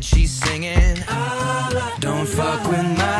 She's singing, don't fuck with my